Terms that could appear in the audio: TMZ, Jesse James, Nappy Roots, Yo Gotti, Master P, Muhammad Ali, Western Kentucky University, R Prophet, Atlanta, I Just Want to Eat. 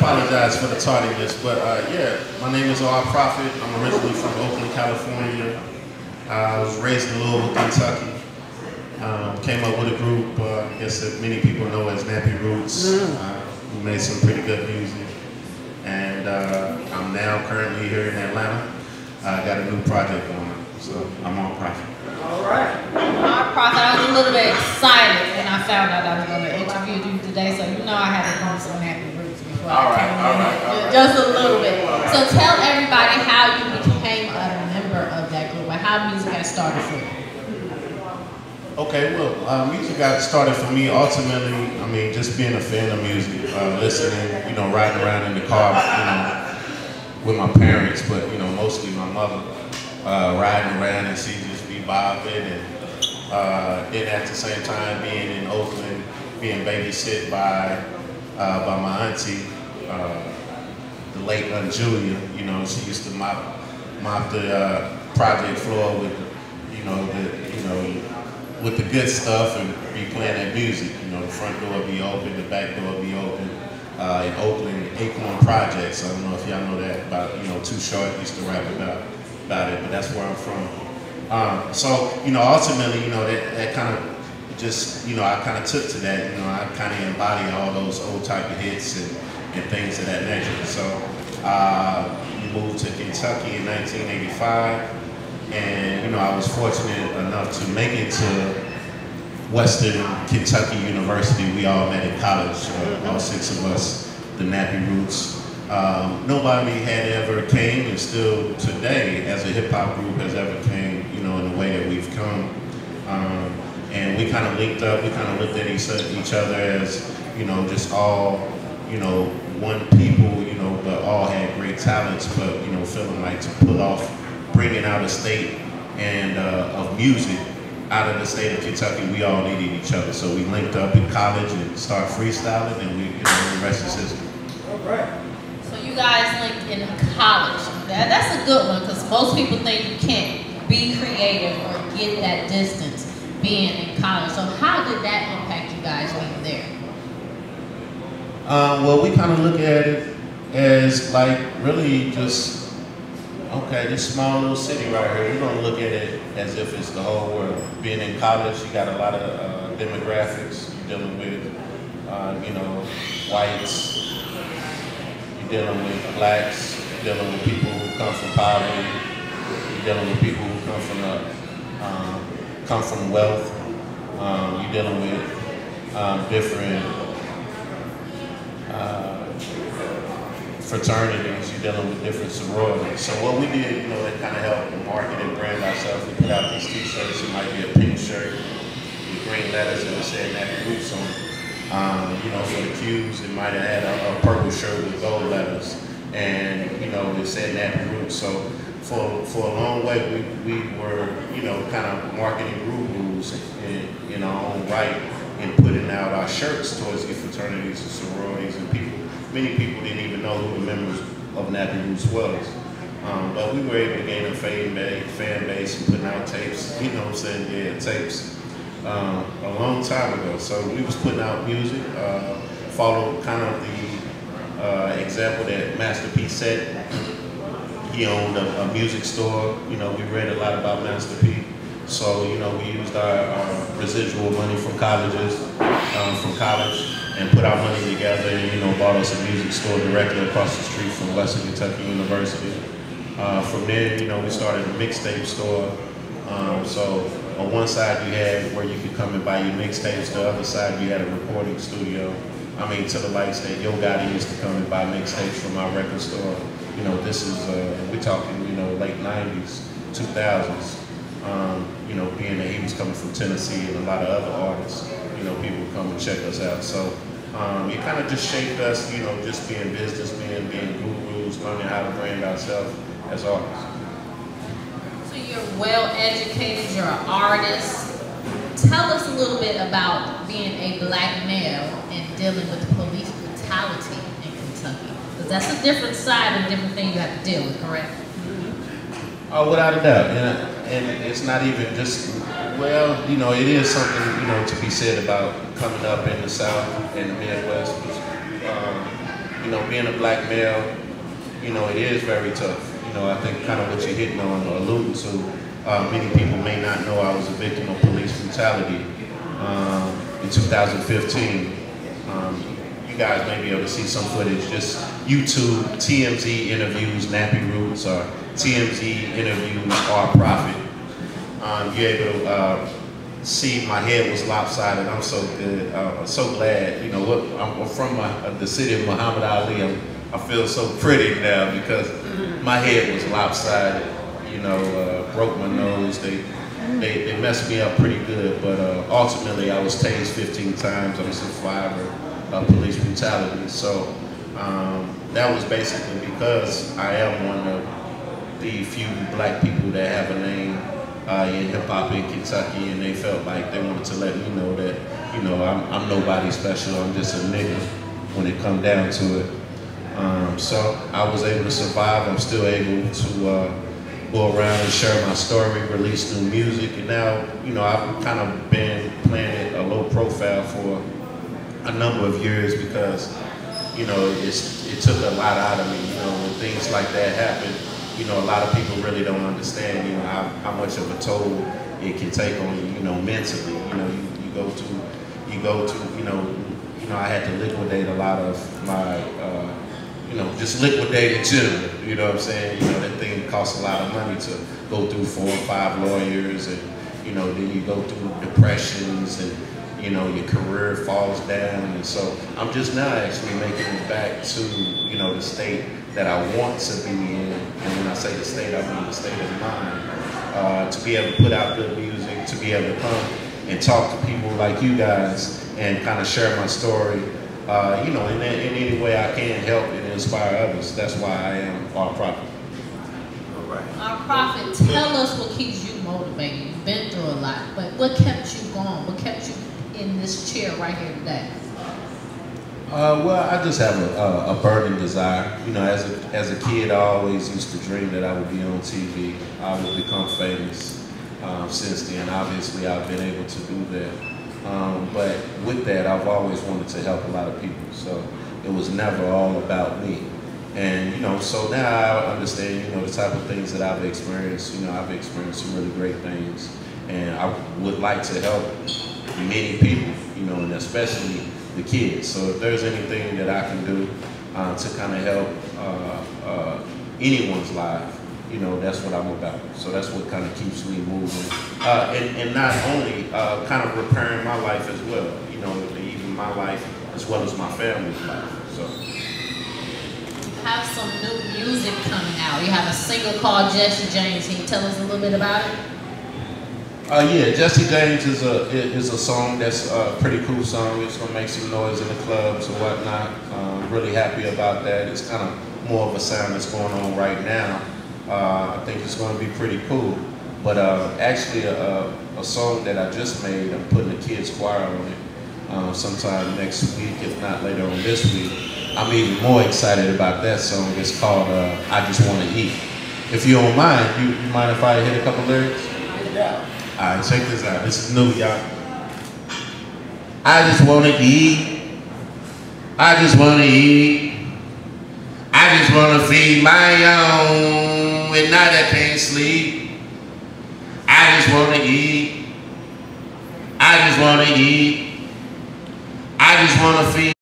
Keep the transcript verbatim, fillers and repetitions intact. apologize for the tardiness, but uh, yeah, my name is R Prophet. I'm originally from Oakland, California. Uh, I was raised in Louisville, Kentucky. Um, came up with a group, uh, I guess that many people know as Nappy Roots. Uh, we made some pretty good music. And uh, I'm now currently here in Atlanta. I uh, got a new project going, so I'm on Prophet. All right. I'm Prophet. I was a little bit excited when I found out I was going to interview you today, so you know I had to bump some Nappy Roots before. All right, all right, all right. Just a little bit. Right. So tell everybody how you became a member of that group, and how music got started for you. Okay, well, uh, music got started for me ultimately, I mean, just being a fan of music, uh, listening, you know, riding around in the car, you know, with my parents, but, you know, mostly my mother, uh, riding around and she just be bobbing, and uh, then at the same time being in Oakland, being babysit by, uh, by my auntie, uh, the late Aunt Julia, you know, she used to mop, mop the uh, project floor with, you know, the, you know, with the good stuff and be playing that music. You know, the front door be open, the back door be open. Uh, in Oakland, Acorn Projects, I don't know if y'all know that about, you know, Too Short used to rap about, about it, but that's where I'm from. Um, so, you know, ultimately, you know, that, that kind of just, you know, I kind of took to that, you know, I kind of embody all those old type of hits and, and things of that nature. So, uh, we moved to Kentucky in nineteen eighty-five. And, you know, I was fortunate enough to make it to Western Kentucky University. We all met in college, uh, all six of us, the Nappy Roots. Um, nobody had ever came, and still today, as a hip-hop group, has ever came, you know, in the way that we've come. Um, and we kind of linked up, we kind of looked at each other as, you know, just all, you know, one people, you know, but all had great talents, but, you know, feeling like to pull off bringing out a state and uh, of music out of the state of Kentucky, we all needed each other. So we linked up in college and started freestyling, and we, you know, the rest is history. All right. So you guys linked in college. That, that's a good one, because most people think you can't be creative or get that distance being in college. So how did that impact you guys being there? Um, well, we kind of look at it as like really just, okay, this small little city right here, we don't look at it as if it's the whole world. Being in college, you got a lot of uh, demographics you're dealing with, uh, you know, whites, you're dealing with blacks, you're dealing with people who come from poverty, you're dealing with people who come from, uh, um, come from wealth, um, you're dealing with um, different uh, fraternities, you're dealing with different sororities. So what we did, you know, that kind of helped market and brand ourselves. We put out these t-shirts, it might be a pink shirt with green letters and it said Nappy Roots on it. Um, you know, for the Qs, it might have had a, a purple shirt with gold letters. And, you know, it said Nappy Roots. So for, for a long way, we, we were, you know, kind of marketing gurus in, in our own right and putting out our shirts towards these fraternities and sororities and people. Many people didn't even know who the members of Nappy Roots was. Um, but we were able to gain a fan base and putting out tapes, you know what I'm saying, yeah, tapes, um, a long time ago. So we was putting out music, uh, followed kind of the uh, example that Master P set. He owned a, a music store. You know, we read a lot about Master P. So, you know, we used our, our residual money from colleges, um, from college, and put our money together and, you know, bought us a music store directly across the street from Western Kentucky University. Uh, from there, you know, we started a mixtape store. Um, so on one side you had where you could come and buy your mixtapes, the other side you had a recording studio. I mean, to the likes that Yo Gotti used to come and buy mixtapes from our record store. You know, this is, uh, we're talking, you know, late nineties, two thousands. Um, you know, being that he was coming from Tennessee and a lot of other artists, you know, people come and check us out. So um, it kind of just shaped us, you know, just being businessmen, being gurus, learning how to brand ourselves as artists. So you're well educated, you're an artist. Tell us a little bit about being a black male and dealing with police brutality in Kentucky. Because that's a different side and different thing you have to deal with, correct? Oh, without a doubt, and, and it's not even just, well, you know, it is something, you know, to be said about coming up in the South and the Midwest, um, you know, being a black male, you know, it is very tough. You know, I think kind of what you're hitting on or alluding to, uh, many people may not know I was a victim of police brutality um, in two thousand fifteen. Um, you guys may be able to see some footage, just YouTube, T M Z interviews, Nappy Roots, or T M Z interviews, R Prophet. Um, you're able to uh, see my head was lopsided. I'm so good, uh, so glad, you know, look, I'm from my, uh, the city of Muhammad Ali. I'm, I feel so pretty now because my head was lopsided, you know, uh, broke my nose. They, they, they messed me up pretty good, but uh, ultimately I was tased fifteen times. I'm a survivor of police brutality. So um, that was basically because I am one of the few black people that have a name Uh, in hip-hop in Kentucky, and they felt like they wanted to let me know that, you know, I'm, I'm nobody special, I'm just a nigga when it come down to it. Um, so I was able to survive. I'm still able to uh, go around and share my story, release new music, and now, you know, I've kind of been playing a low profile for a number of years because, you know, it's, it took a lot out of me. You know, when things like that happen, you know, a lot of people really don't understand, you know, how, how much of a toll it can take on you, you know, mentally. You know, you, you go to, you go to, you know, you know, I had to liquidate a lot of my, uh, you know, just liquidate in general. You know what I'm saying? You know, that thing costs a lot of money to go through four or five lawyers, and you know, then you go through depressions, and you know, your career falls down, and so I'm just now actually making it back to, you know, the state that I want to be in, and when I say the state, I mean the state of mind, uh, to be able to put out good music, to be able to come and talk to people like you guys and kind of share my story, uh, you know, in, in any way I can help and inspire others. That's why I am R Prophet. All right. R Prophet, tell us what keeps you motivated. You've been through a lot, but what kept you going? What kept you in this chair right here today? Uh, well, I just have a, a, a burning desire. You know, as a, as a kid, I always used to dream that I would be on T V. I would become famous. Um, since then, obviously, I've been able to do that. Um, but with that, I've always wanted to help a lot of people. So it was never all about me. And, you know, so now I understand, you know, the type of things that I've experienced. You know, I've experienced some really great things. And I would like to help many people, you know, and especially the kids. So if there's anything that I can do uh, to kind of help uh, uh, anyone's life, you know, that's what I'm about. So that's what kind of keeps me moving. Uh, and, and not only uh, kind of repairing my life as well, you know, even my life as well as my family's life. So you have some new music coming out. You have a single called Jesse James. Can you tell us a little bit about it? Uh, yeah, Jesse James is a is a song that's a pretty cool song. It's gonna make some noise in the clubs and whatnot. Um, really happy about that. It's kind of more of a sound that's going on right now. Uh, I think it's gonna be pretty cool. But uh, actually, a, a song that I just made, I'm putting a kids choir on it um, sometime next week, if not later on this week. I'm even more excited about that song. It's called uh, "I Just Want to Eat." If you don't mind, you, you mind if I hit a couple lyrics? Yeah. All right, check this out. This is new, y'all. I just want to eat. I just want to eat. I just want to feed my own, and now that I can't sleep. I just want to eat. I just want to eat. I just want to feed.